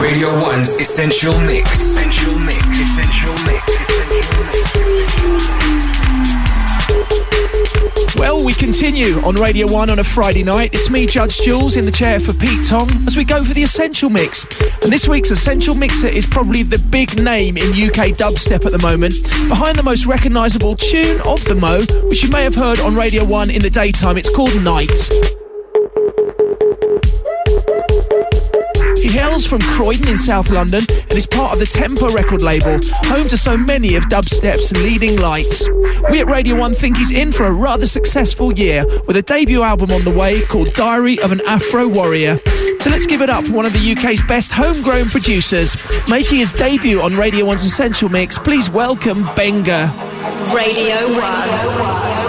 Radio 1's Essential Mix. Essential Mix. Essential Mix. Essential Mix. Essential Mix. Well, we continue on Radio 1 on a Friday night. It's me, Judge Jules, in the chair for Pete Tong as we go for the Essential Mix. And this week's Essential Mixer is probably the big name in UK dubstep at the moment, behind the most recognisable tune of the mo, which you may have heard on Radio 1 in the daytime. It's called Night. He hails from Croydon in South London and is part of the Tempa record label, home to so many of dubstep's leading lights. We at Radio 1 think he's in for a rather successful year, with a debut album on the way called Diary of an Afro Warrior. So let's give it up for one of the UK's best homegrown producers. Making his debut on Radio 1's Essential Mix, please welcome Benga. Radio 1.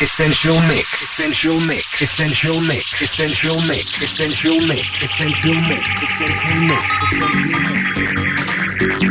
Essential Mix. Essential Mix. Essential Mix. Essential Mix. Essential Mix. Essential Mix. Essential Mix. Essential Mix.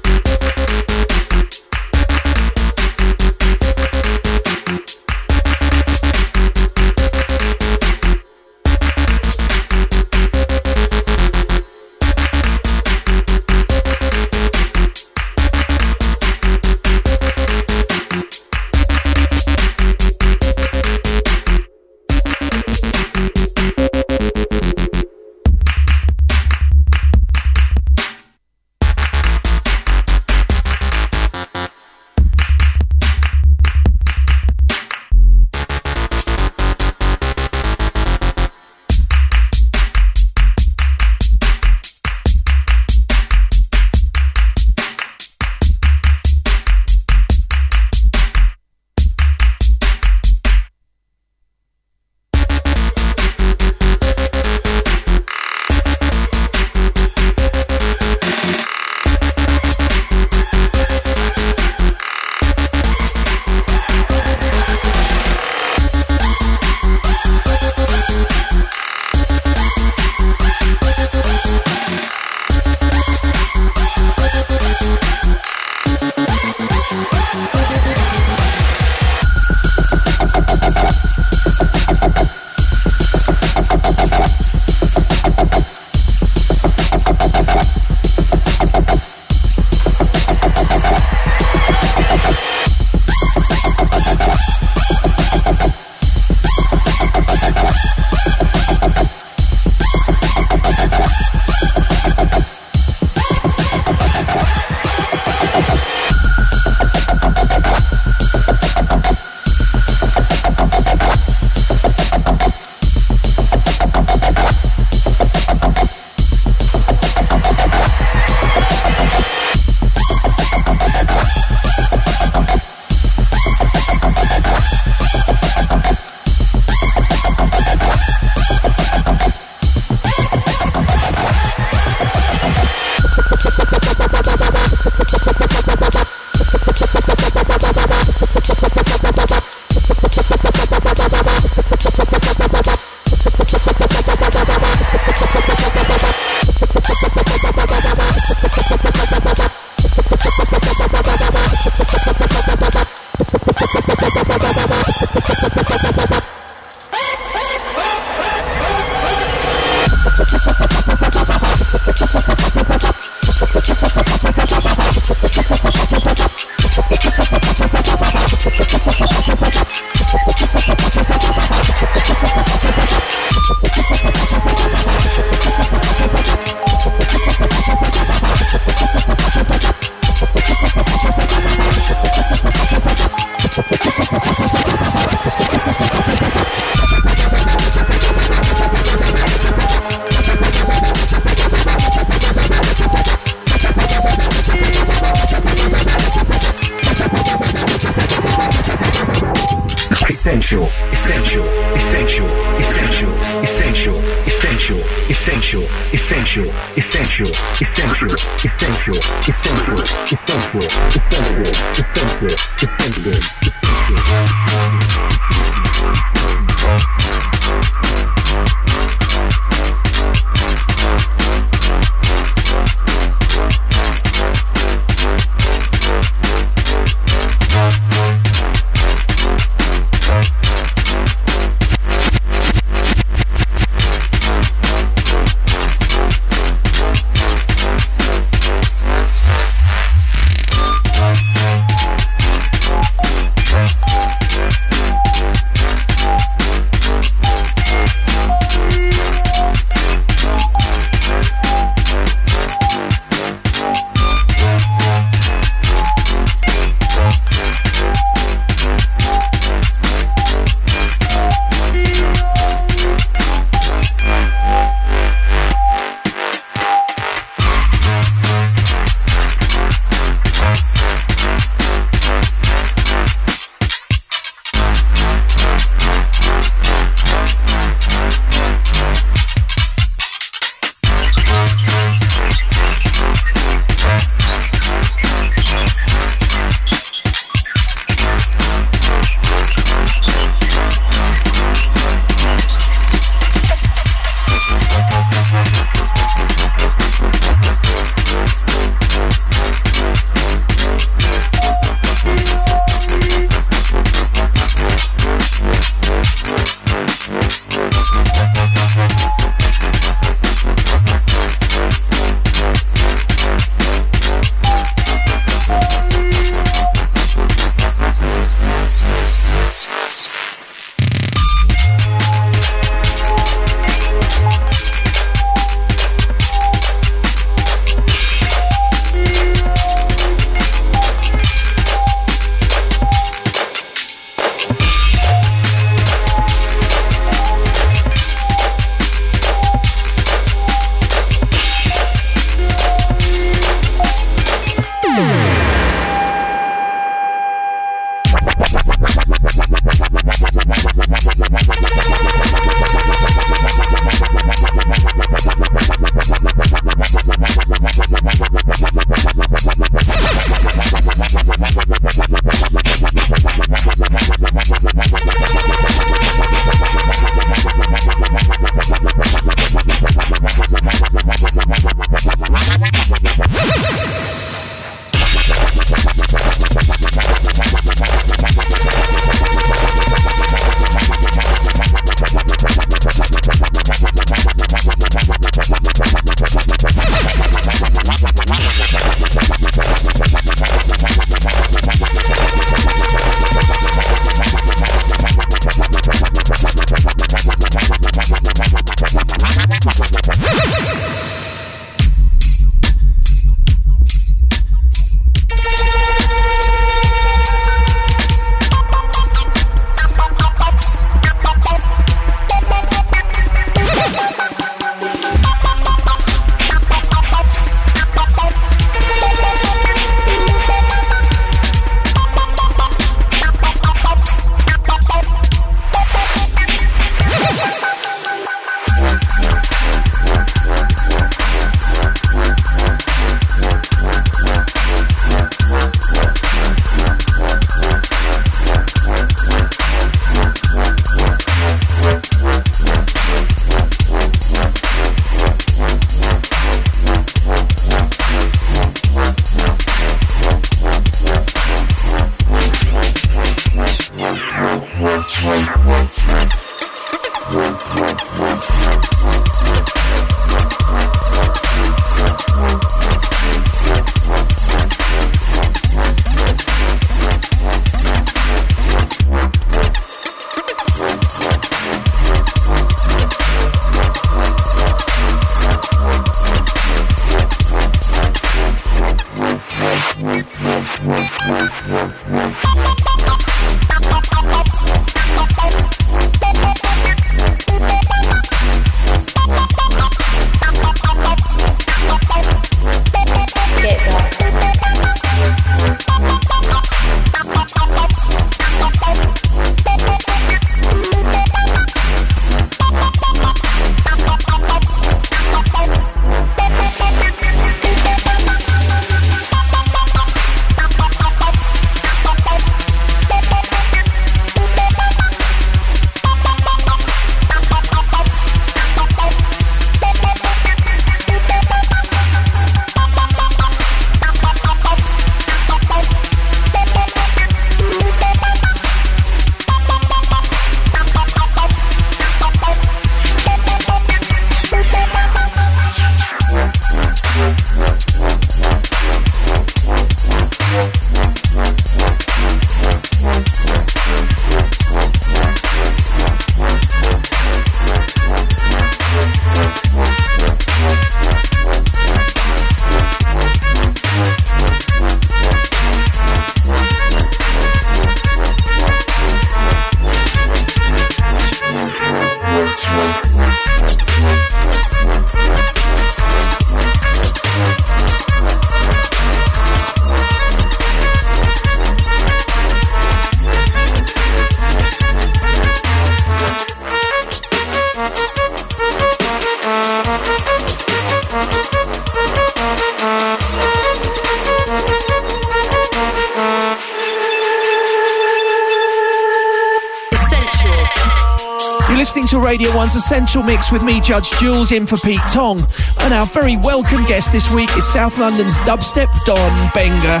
Capital Radio 1's Essential Mix with me, Judge Jules, in for Pete Tong. And our very welcome guest this week is South London's dubstep don, Benga.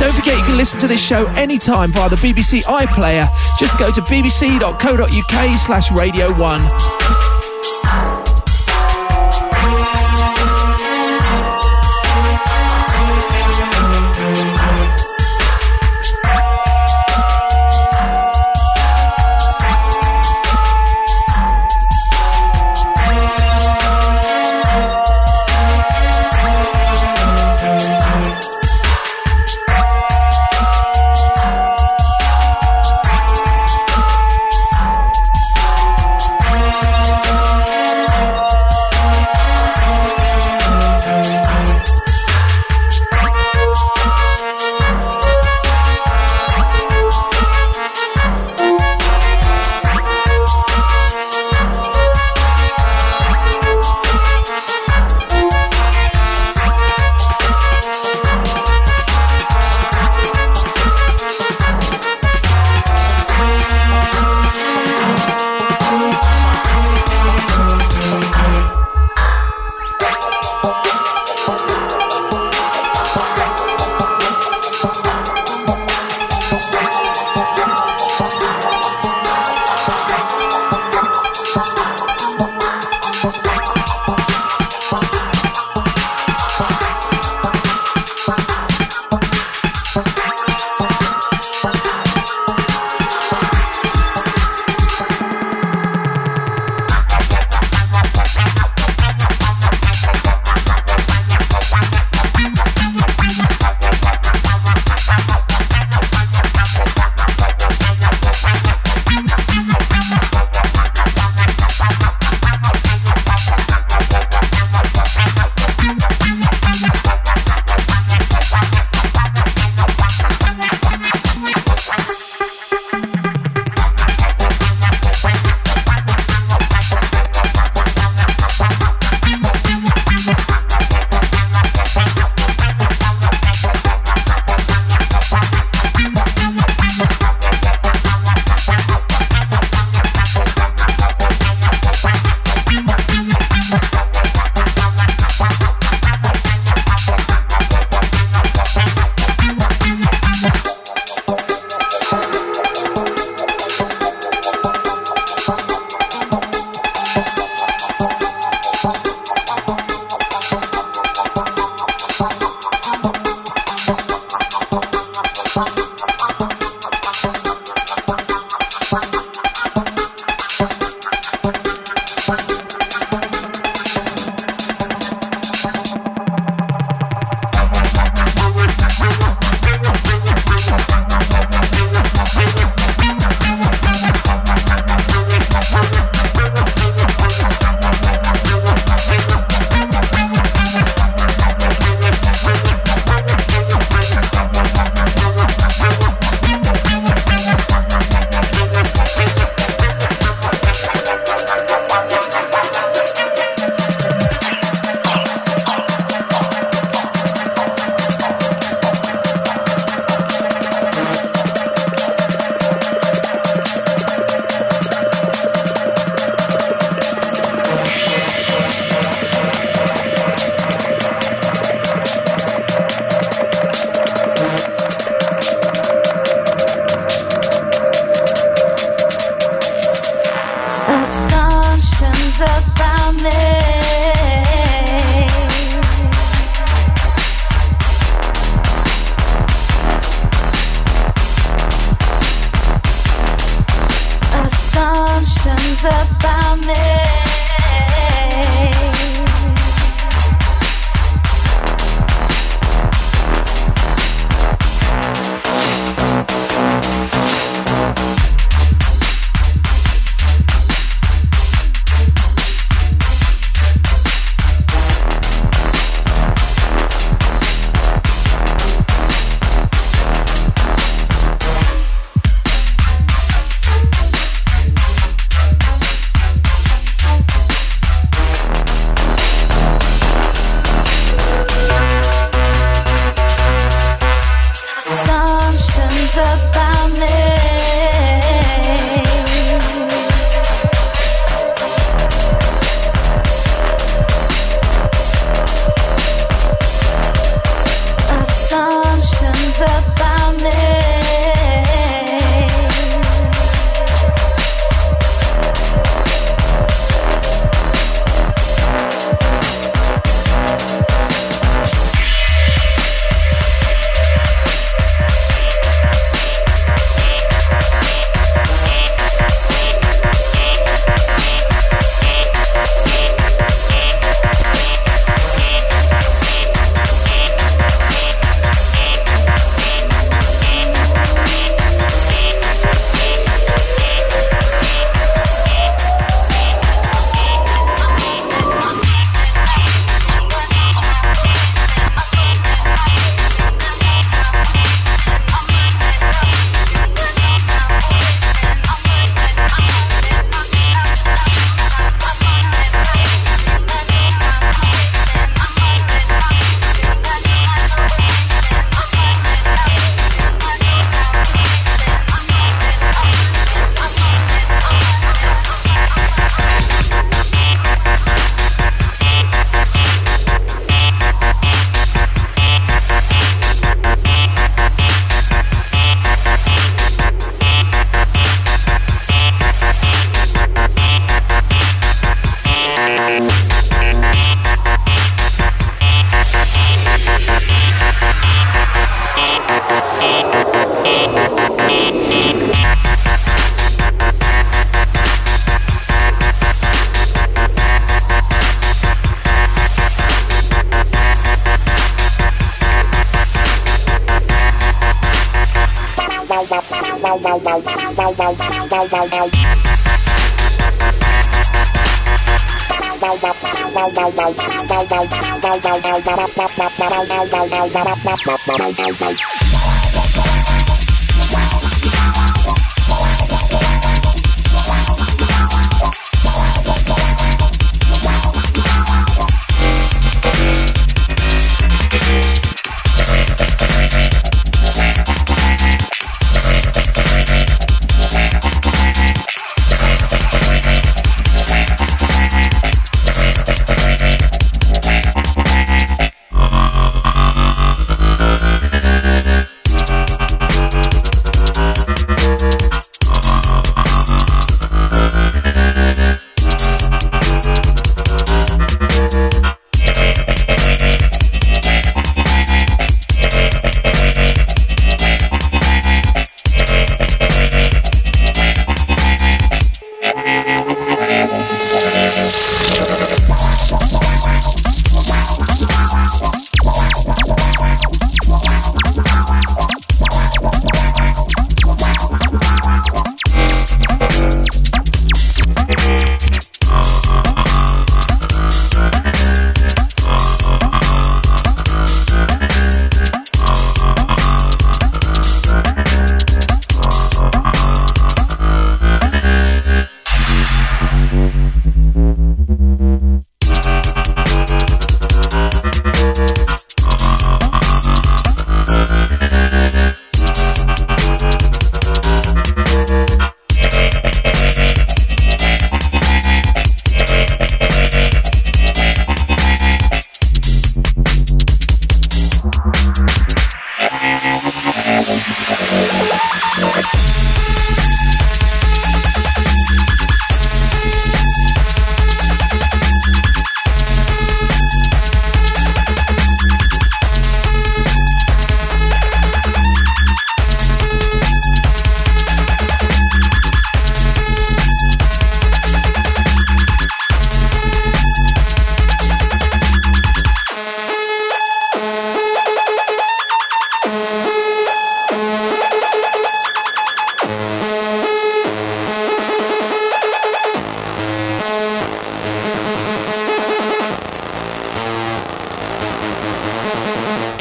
Don't forget you can listen to this show anytime via the BBC iPlayer. Just go to bbc.co.uk/Radio 1.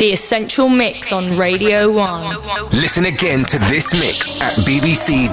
The Essential Mix on Radio 1. Listen again to this mix at bbc.co.uk/Radio1.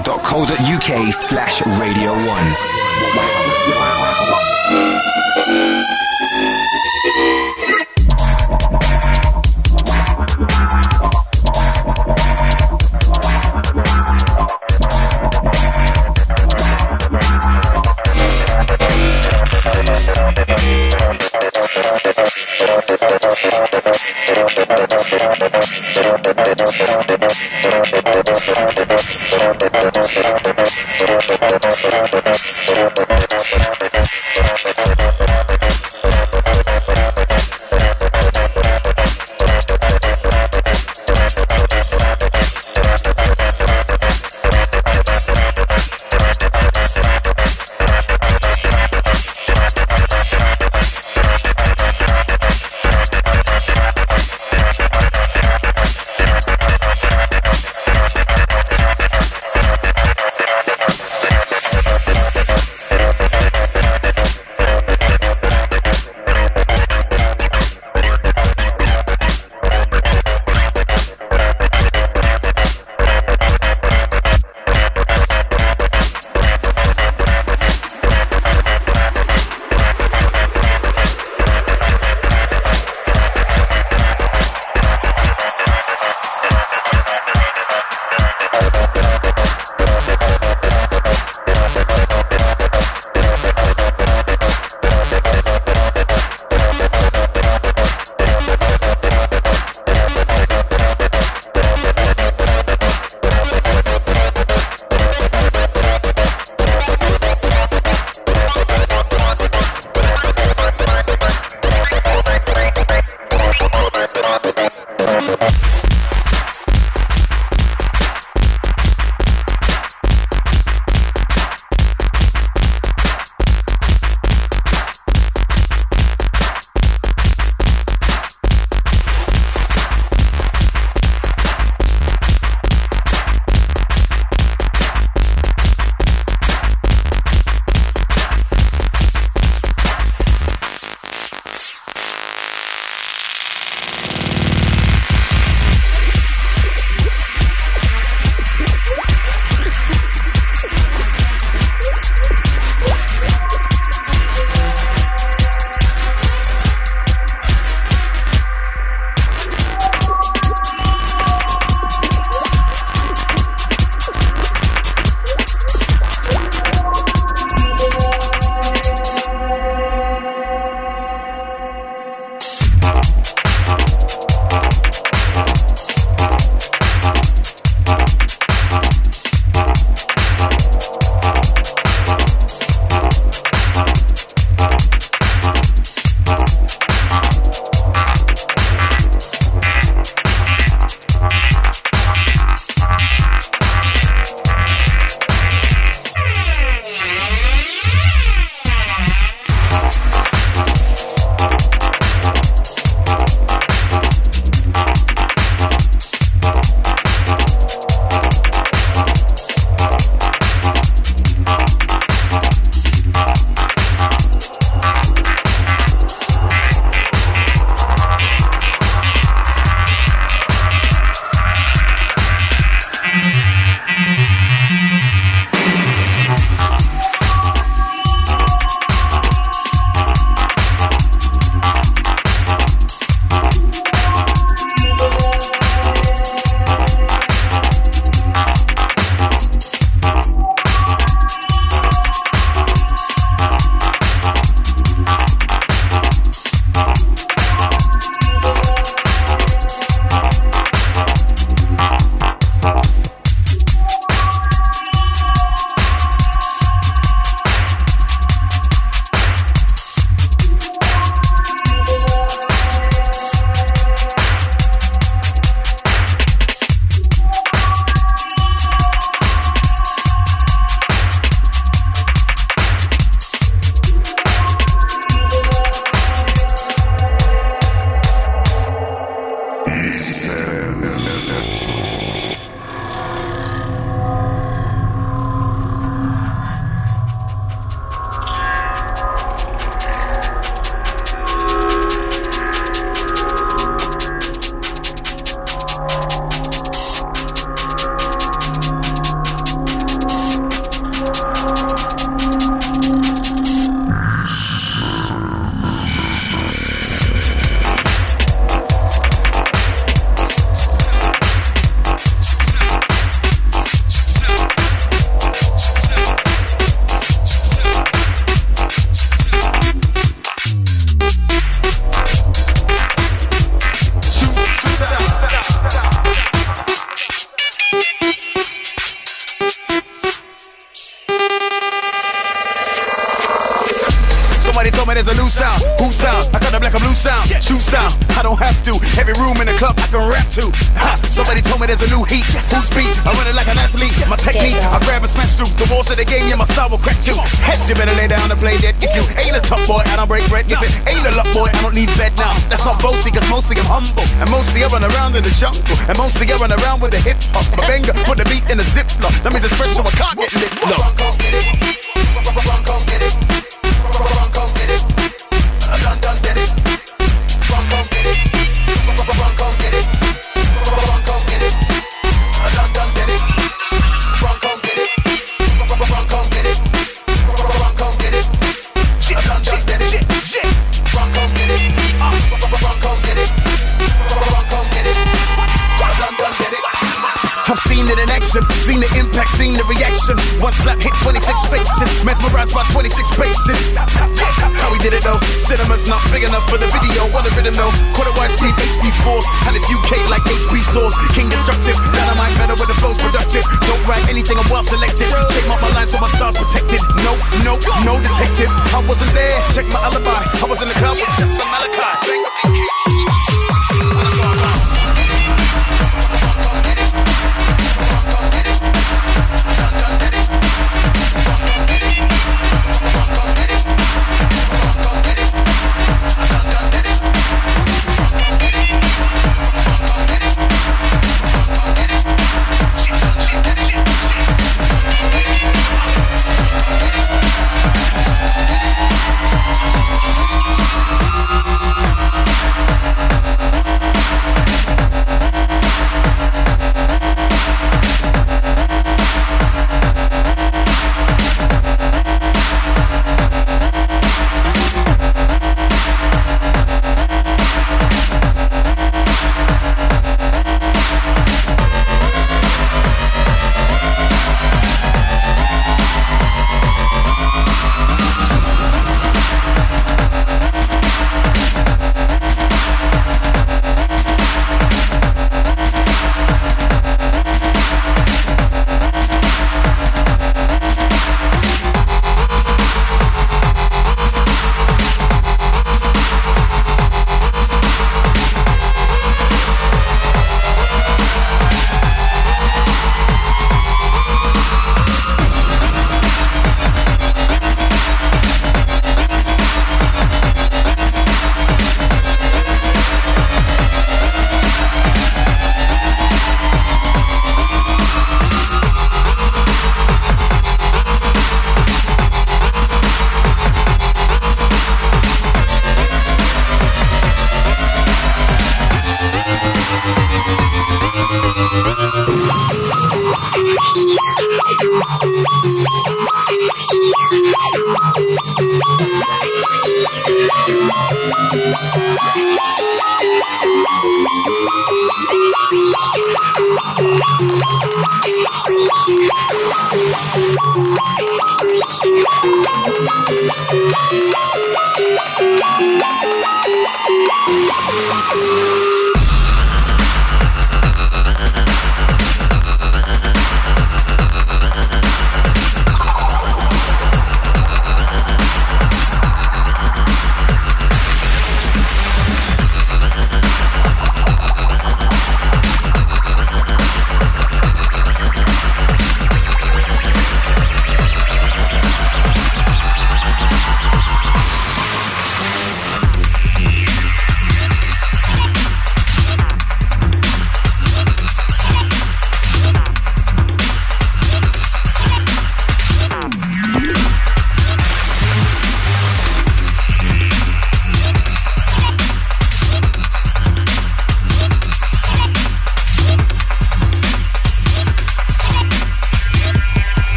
like a blue sound, shoe sound. I don't have to. Every room in the club I can rap to. Ha, somebody told me there's a new heat. Who's beat? I run it like an athlete. My technique, I grab and smash through the walls of the game. Yeah, my style will crack too. Heads, you better lay down and play dead. If you ain't a tough boy, I don't break bread. If it ain't a luck boy, I don't leave bed now. That's not boasting, cause mostly I'm humble. And mostly I run around in the jungle. And mostly I run around with the hip hop. But Benga put the beat in the ziplock. That means it's fresh, so I can't get lit. No. Bronco get it. Bronco get it. London get it. Bronco get it. Bronco get it. Bronco get it. London get it. Bronco get it. Bronco get it. Bronco get it. London get it. Bronco get it. Bronco get it. Bronco get it. London get it. I've seen it in action, seen the impact, seen the reaction. One slap hit 26 faces, mesmerized by 26 paces. How we did it though, cinema's not big enough for the video, what a rhythm though. Quarter-wise speed, HP force, and it's UK like HP source. King destructive, dynamite better with the flow's productive. Don't write anything, I'm well selected. Take mark my lines so my stars protected. No detective, I wasn't there, check my alibi. I was in the club with just some Malachi.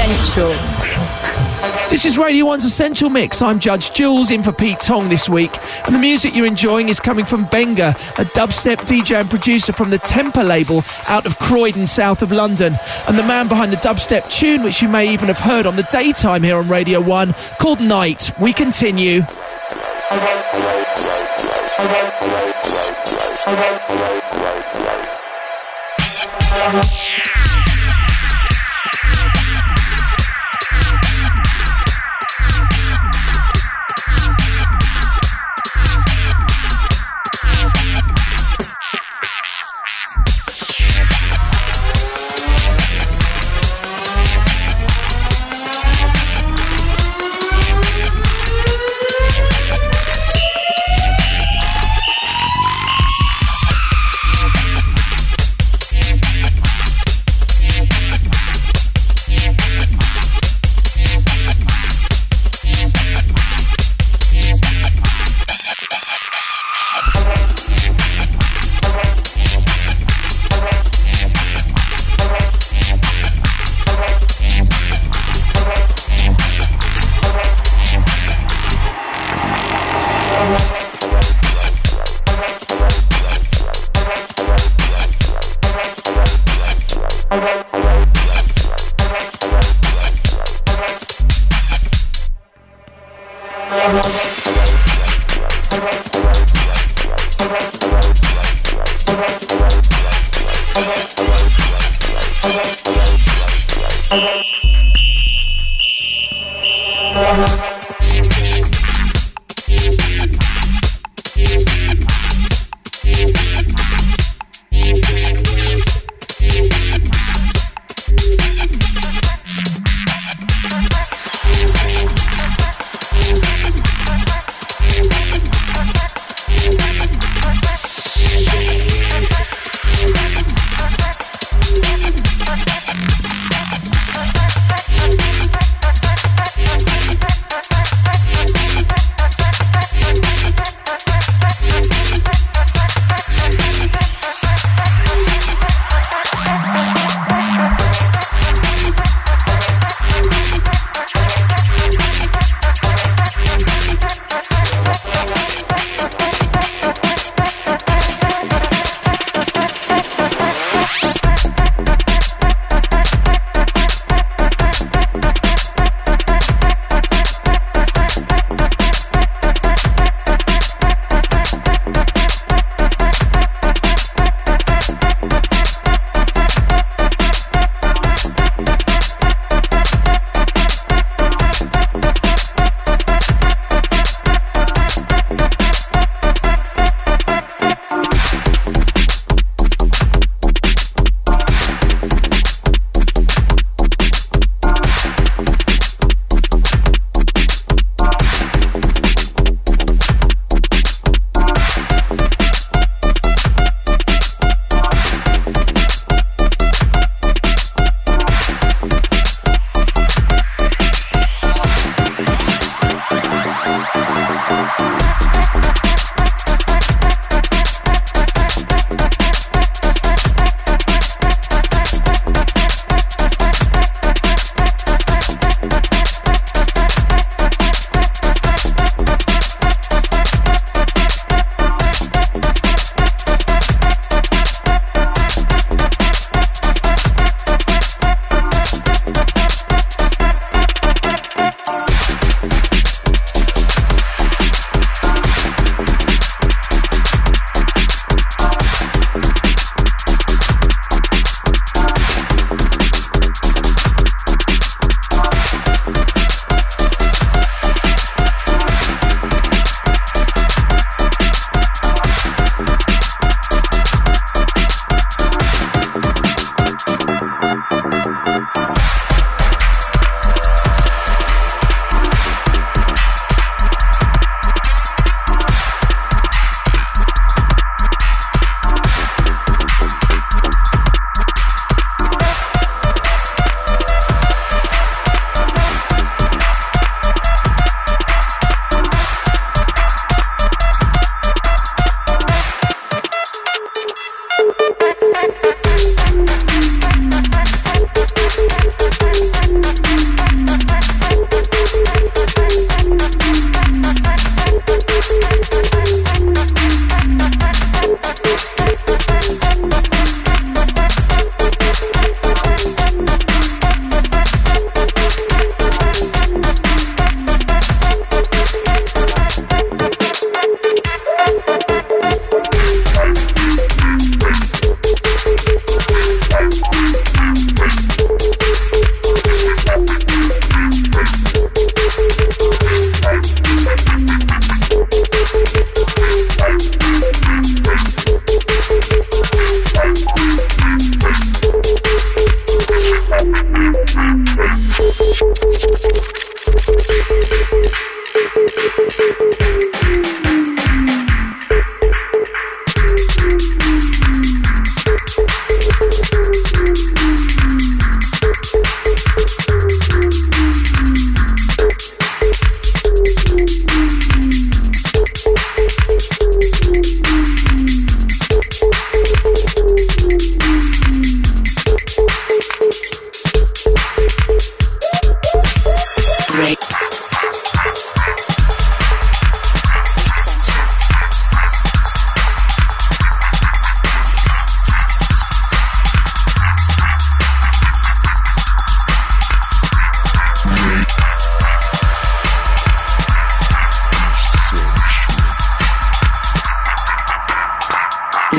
Essential. This is Radio 1's Essential Mix. I'm Judge Jules, in for Pete Tong this week. And the music you're enjoying is coming from Benga, a dubstep DJ and producer from the Tempa label out of Croydon, south of London. And the man behind the dubstep tune, which you may even have heard on the daytime here on Radio 1, called Night. We continue.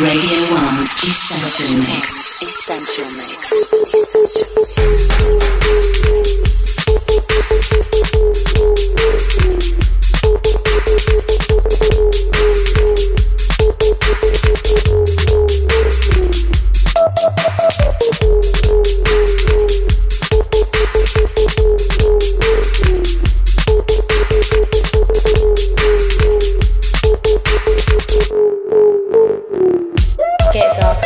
Radio 1's Essential Mix. Essential Mix. Get up.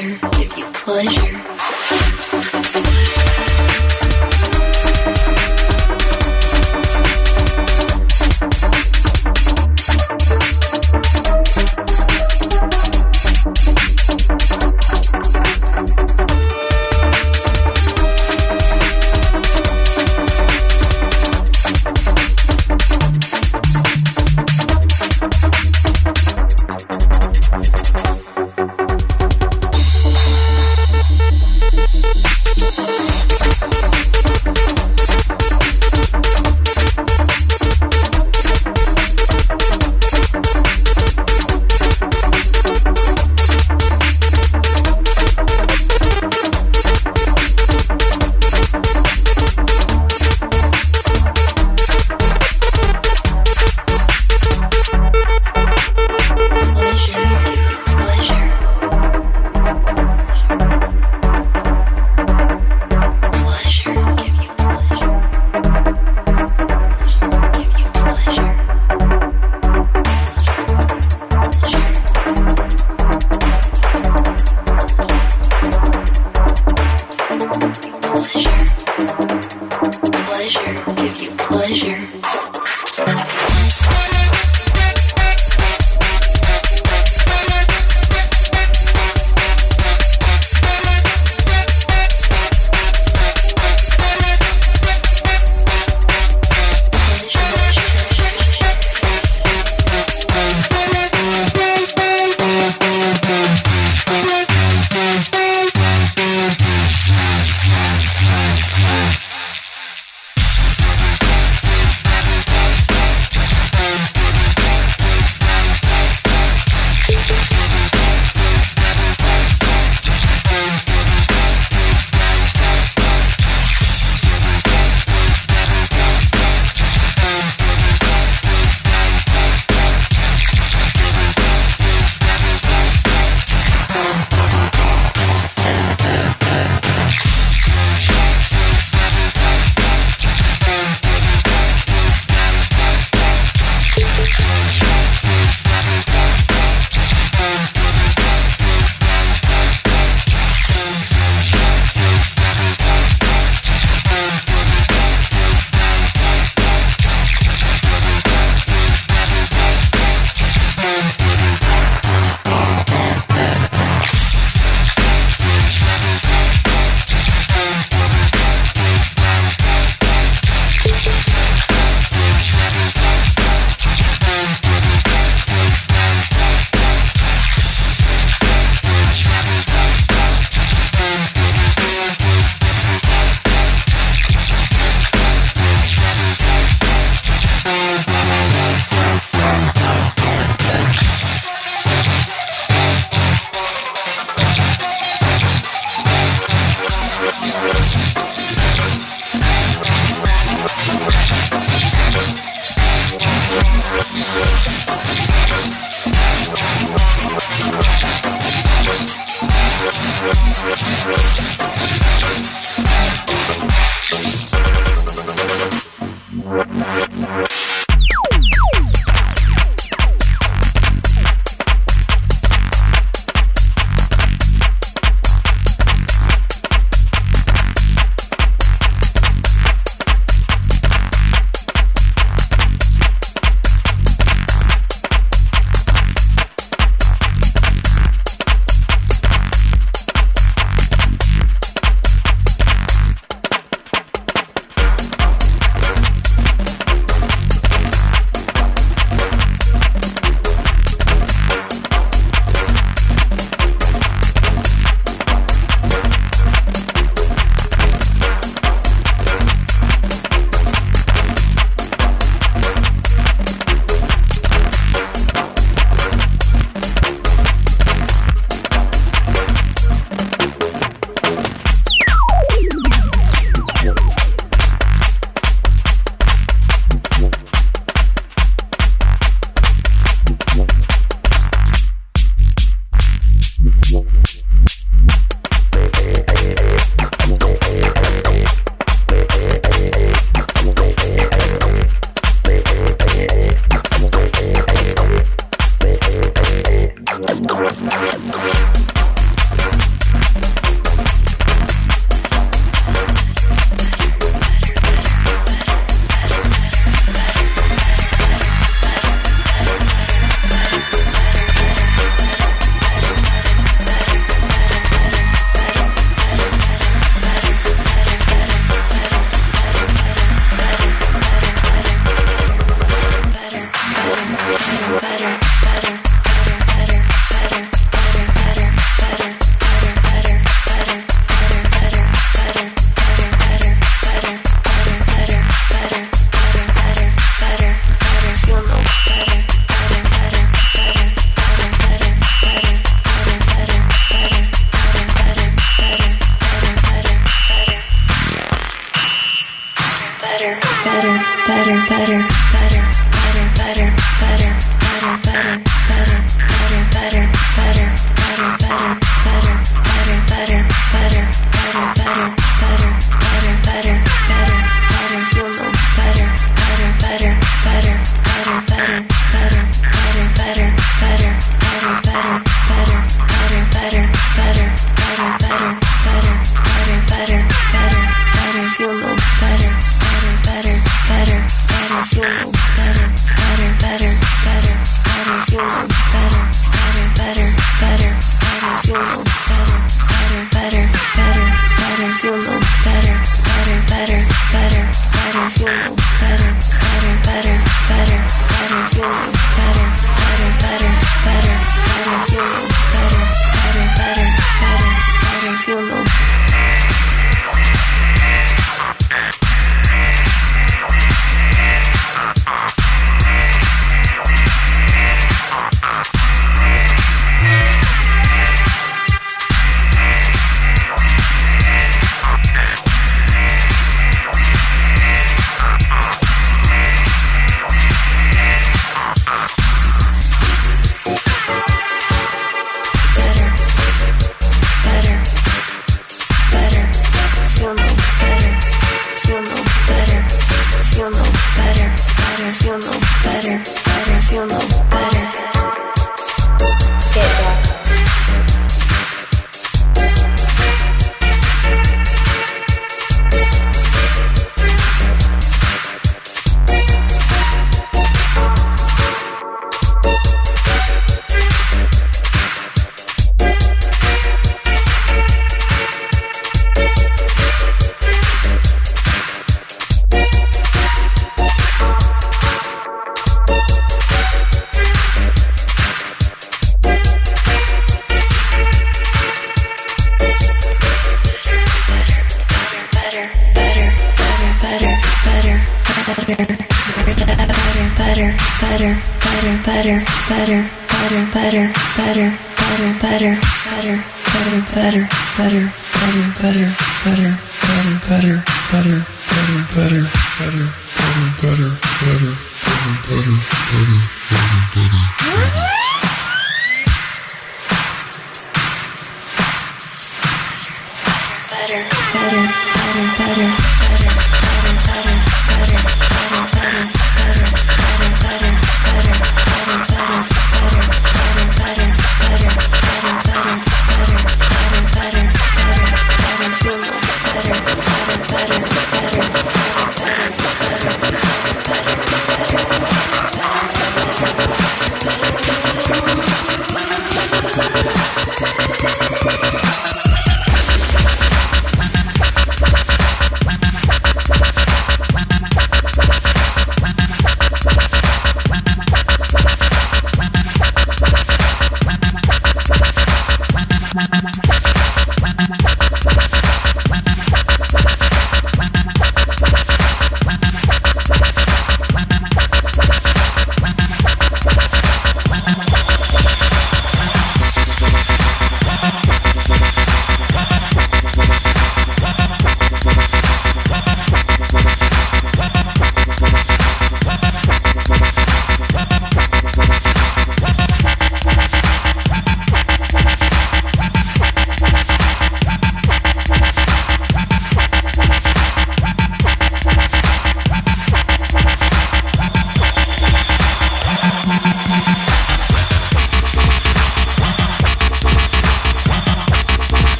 pleasure, give you pleasure.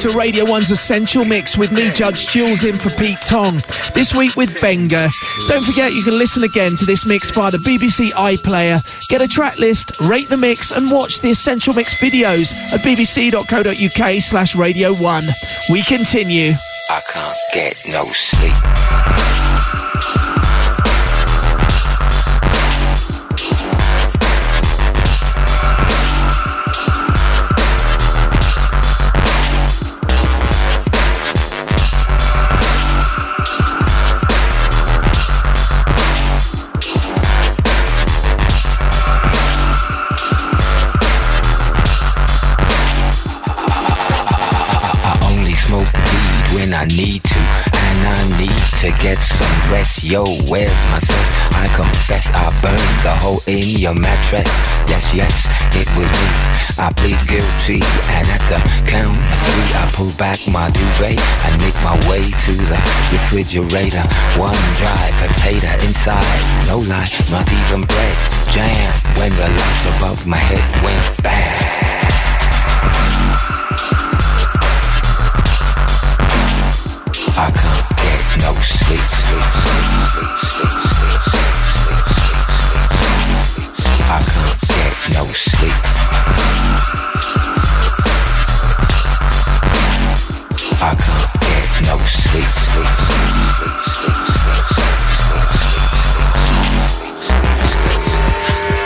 To Radio 1's Essential Mix with me, Judge Jules, in for Pete Tong. This week with Benga. Don't forget you can listen again to this mix via the BBC iPlayer. Get a track list, rate the mix and watch the Essential Mix videos at bbc.co.uk/Radio 1. We continue. I can't get no sleep. I need to, and I need to get some rest. Yo, where's my sense? I confess I burned the hole in your mattress. Yes, yes, it was me. I plead guilty, and at the count of three I pull back my duvet and make my way to the refrigerator. One dry potato inside, no lie, not even bread. Jam when the lights above my head went bang. I can't get no sleep, I can't get no sleep. I can't get no sleep, I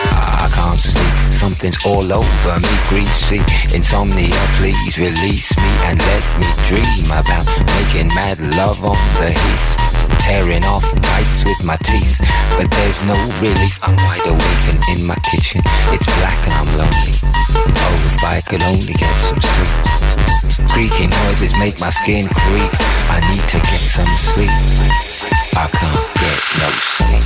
can't sleep. Something's all over me, greasy. Insomnia, please release me and let me dream about making mad love on the heath, tearing off nights with my teeth. But there's no relief. I'm wide awake and in my kitchen it's black and I'm lonely. Oh, if I could only get some sleep. Creaky noises make my skin creep. I need to get some sleep. I can't get no sleep.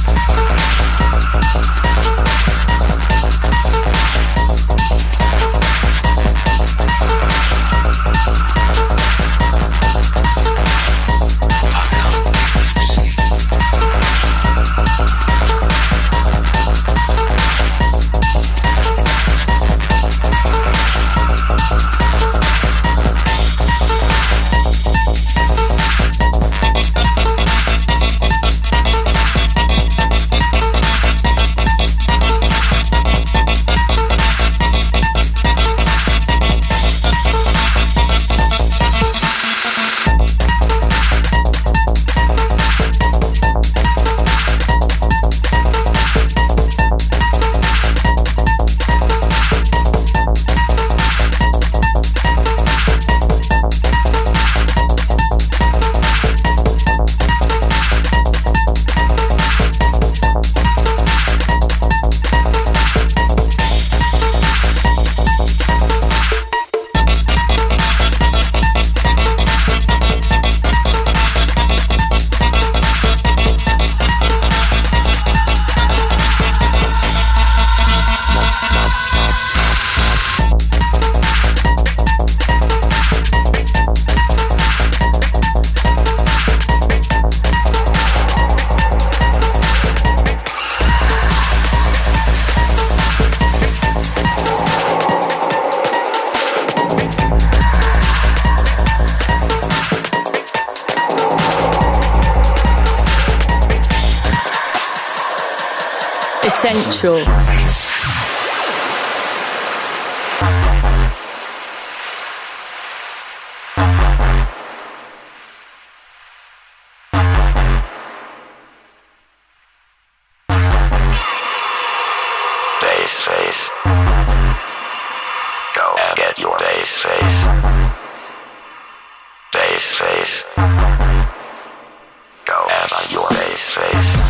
Essential. Bass face. Go and get your bass face. Bass face. Go and get your bass face.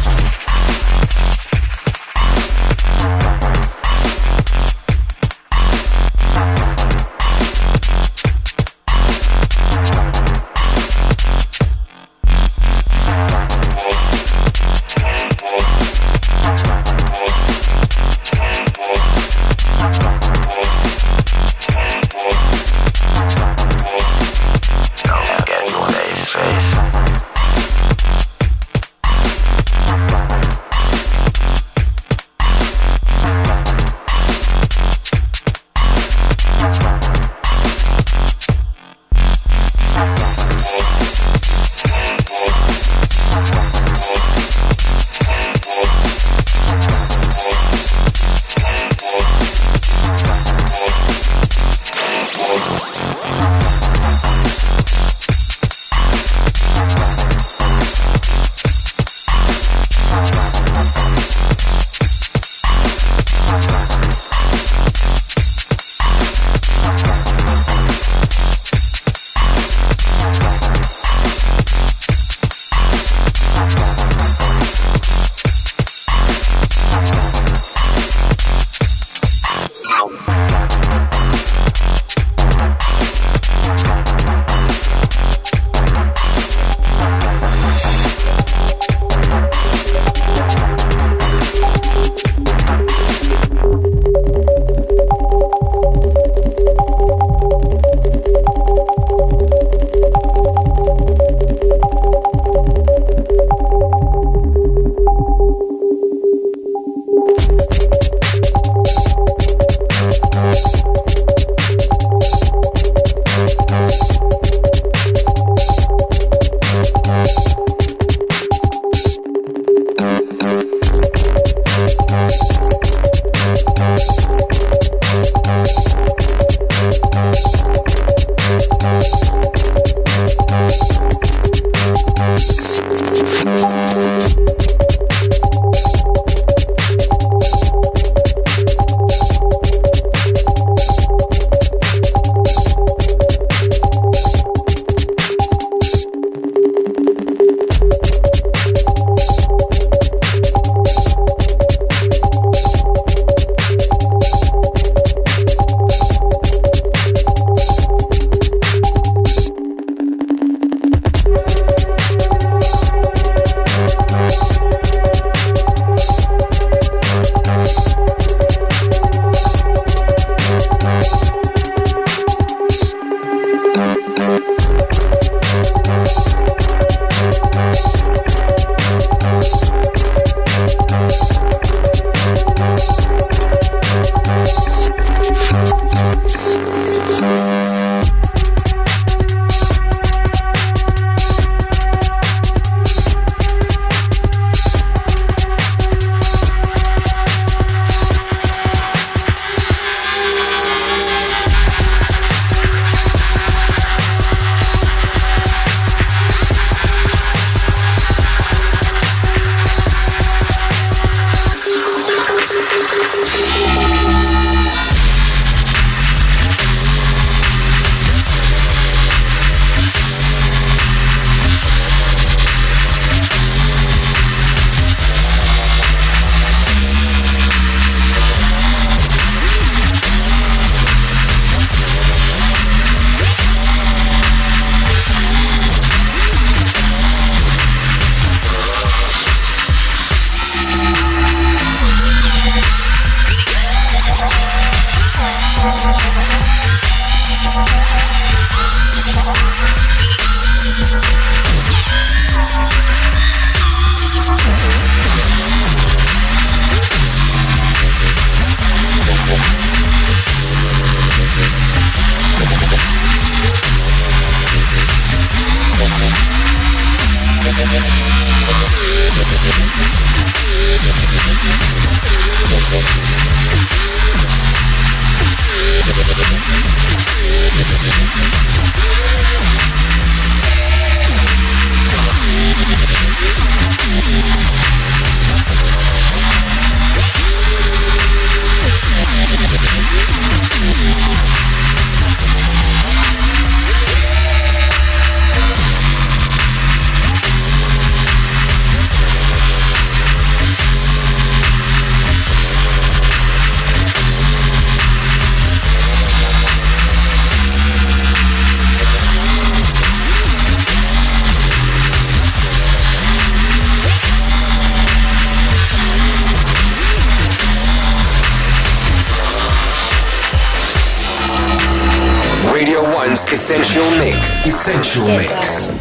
Radio 1's Essential Mix. Essential Mix.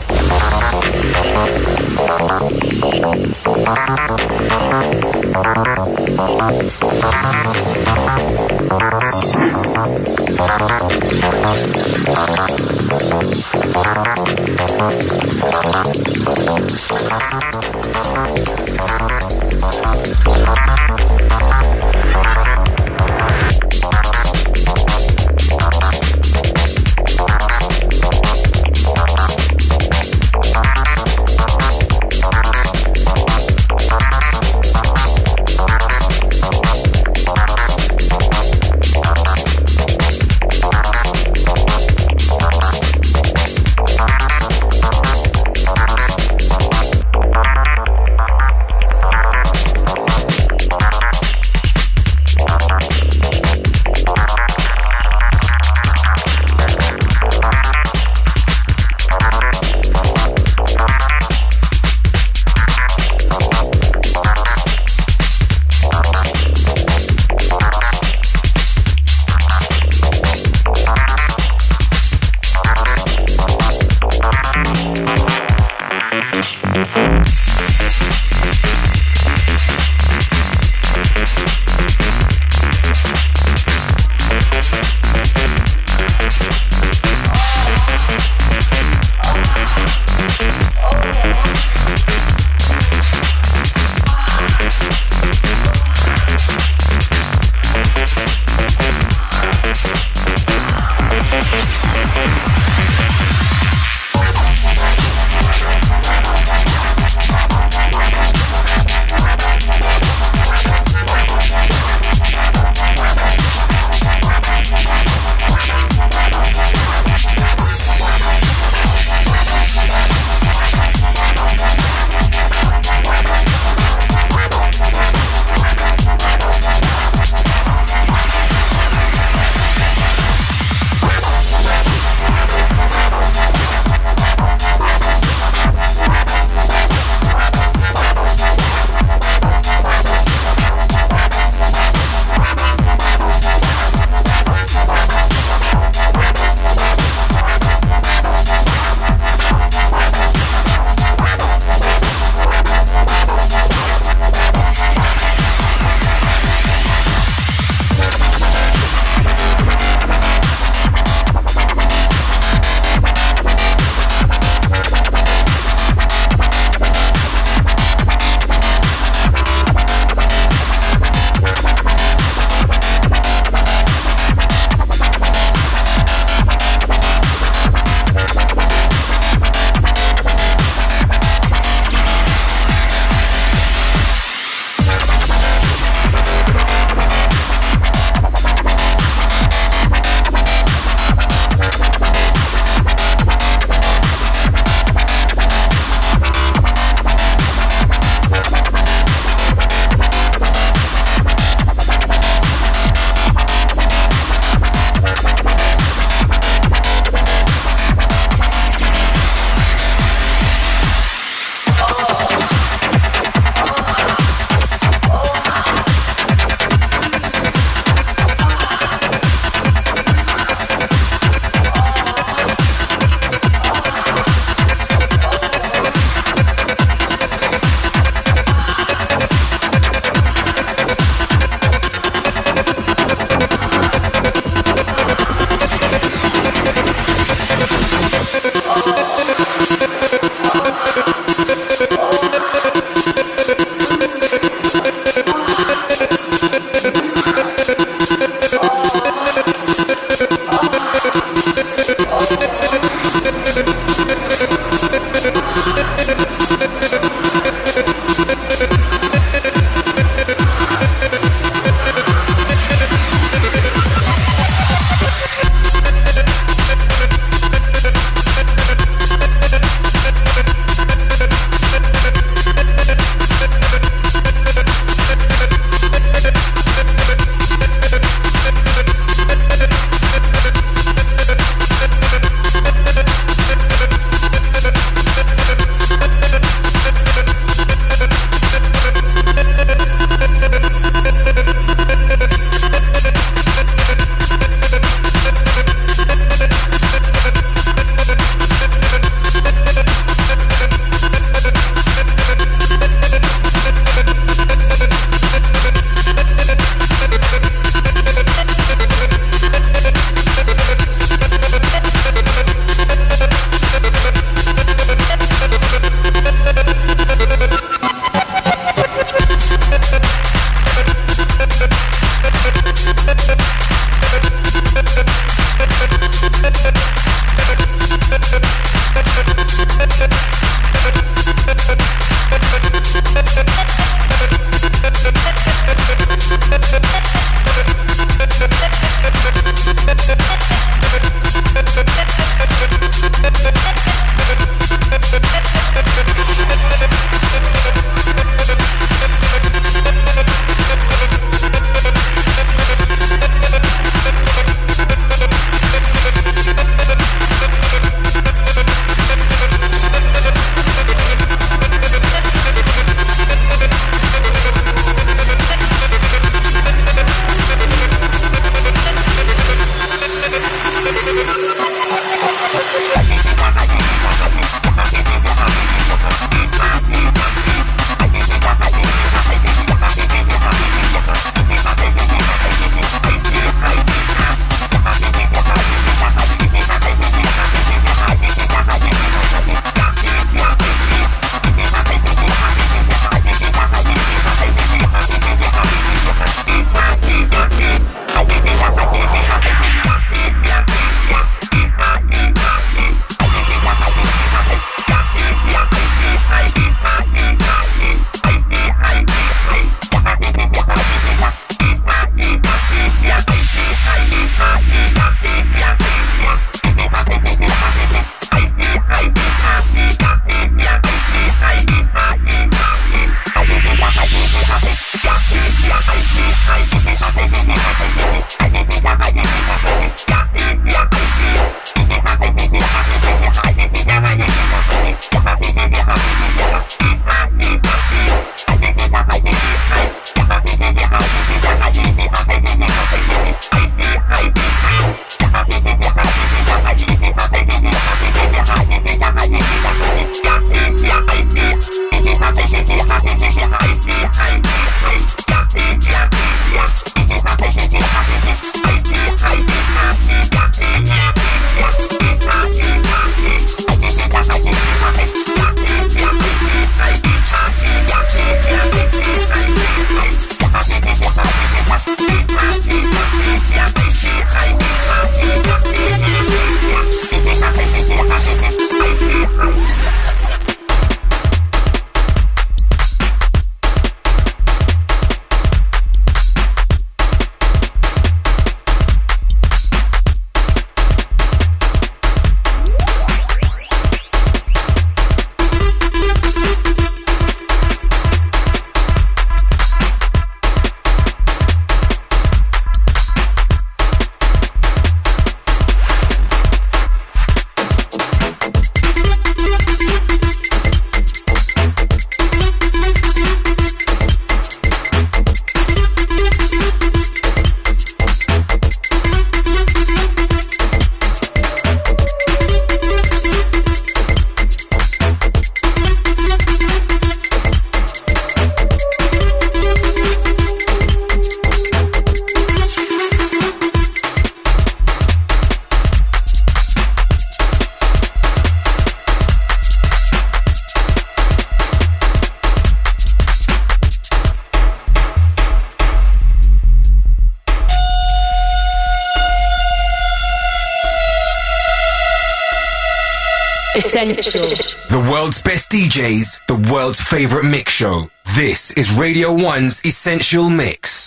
The world's best DJs, the world's favorite mix show. This is Radio 1's Essential Mix.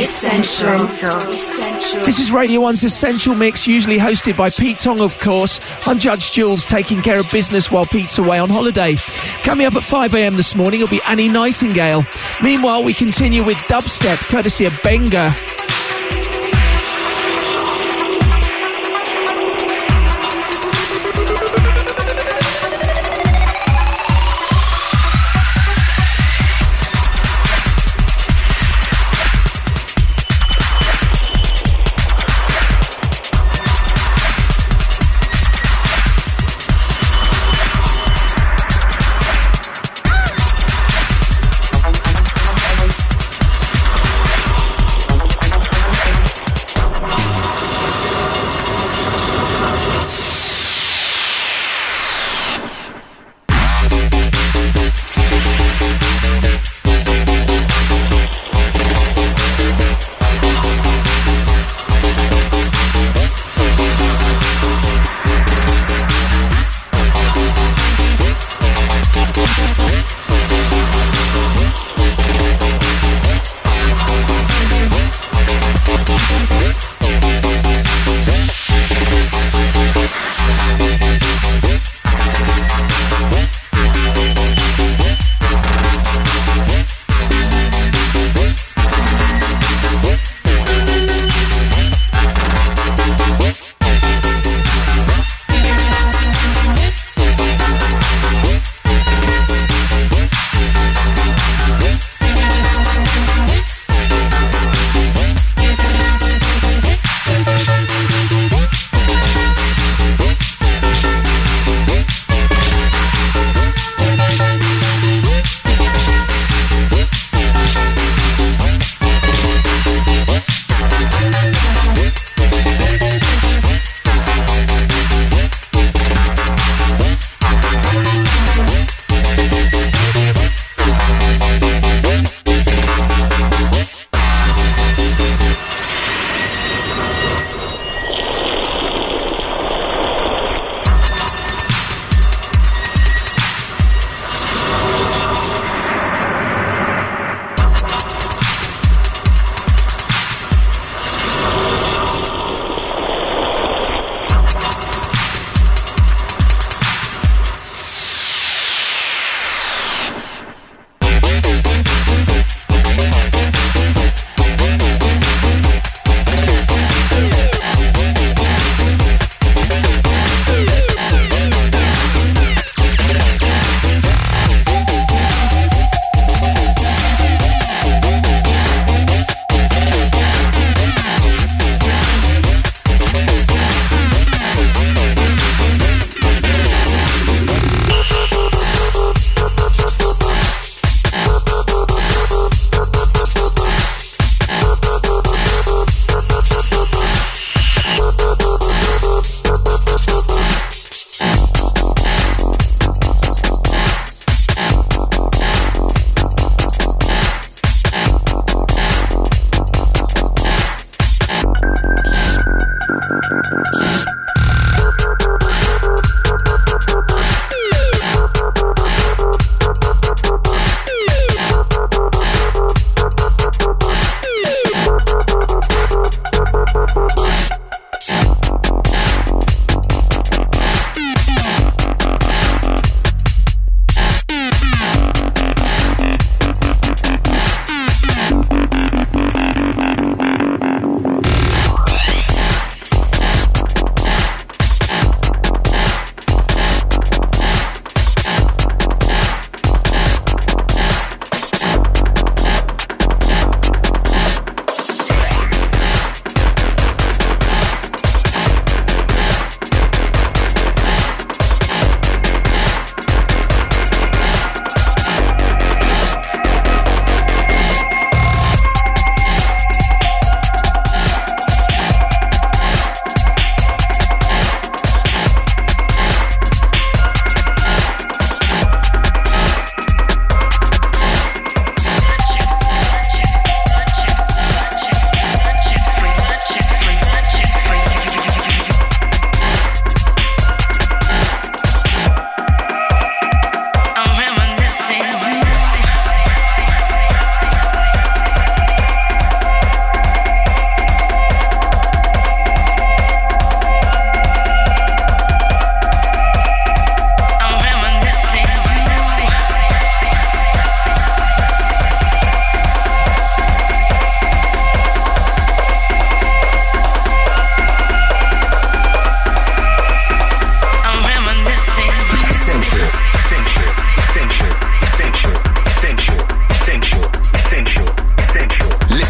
Essential. This is Radio 1's Essential Mix, usually hosted by Pete Tong, of course. I'm Judge Jules, taking care of business while Pete's away on holiday. Coming up at 5 a.m. this morning will be Annie Nightingale. Meanwhile, we continue with dubstep, courtesy of Benga.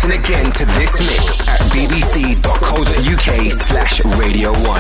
Listen again to this mix at bbc.co.uk/Radio 1.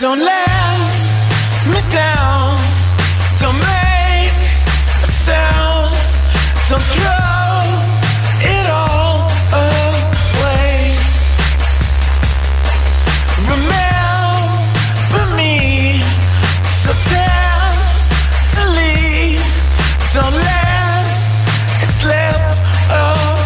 Don't let me down. Don't make a sound. Don't throw it all away. Remember me so tenderly. Don't let it slip away.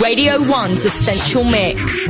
Radio 1's Essential Mix.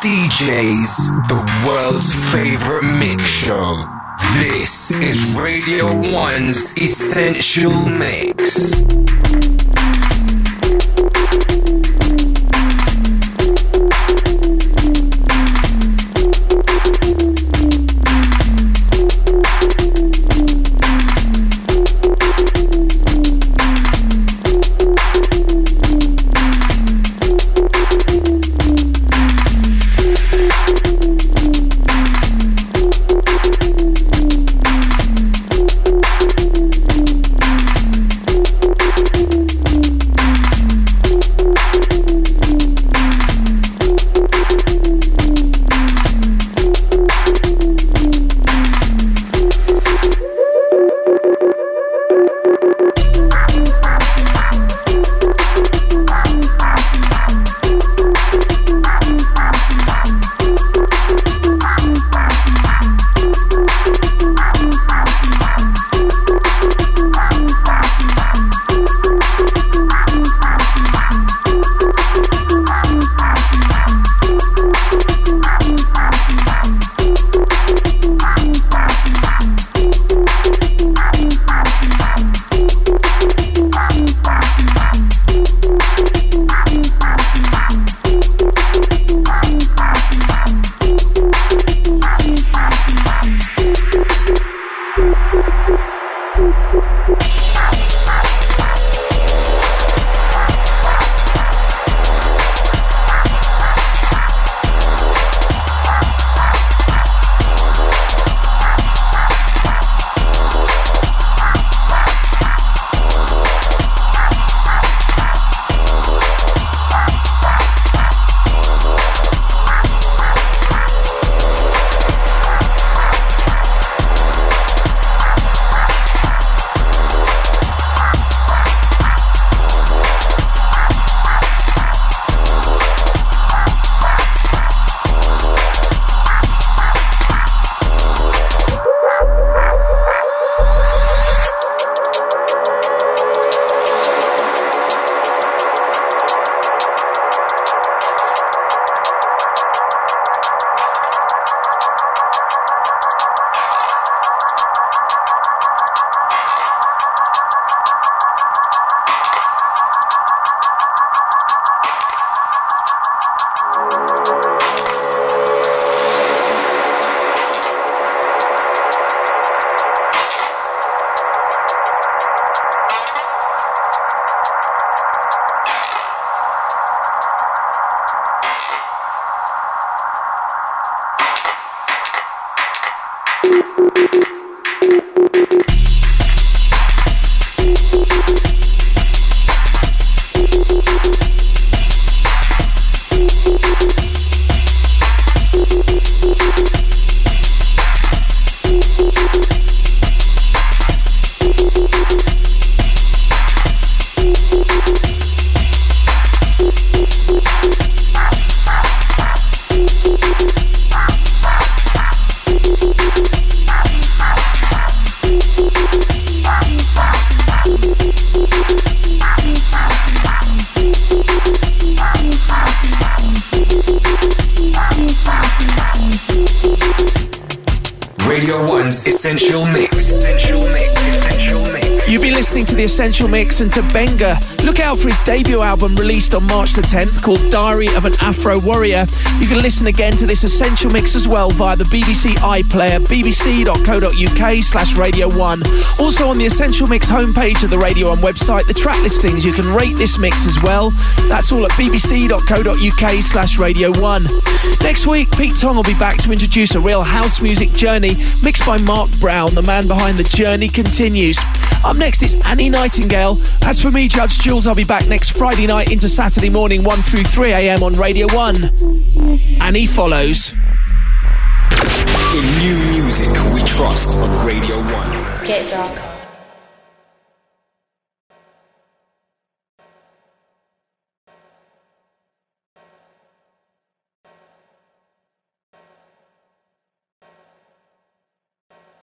DJs, the world's favorite mix show. This is Radio 1's Essential Mix. Essential Mix, and to Benga. Look out for his debut album released on March the 10th called Diary of an Afro Warrior. You can listen again to this Essential Mix as well via the BBC iPlayer, bbc.co.uk/Radio 1. Also on the Essential Mix homepage of the Radio 1 website, the track listings, you can rate this mix as well. That's all at bbc.co.uk/Radio 1. Next week, Pete Tong will be back to introduce a real house music journey mixed by Mark Brown, the man behind The Journey Continues. Up next, is Annie Nightingale. As for me, Judge Jules, I'll be back next Friday night into Saturday morning, 1 through 3 a.m. on Radio 1. Annie follows. In new music, we trust on Radio 1. Get dark.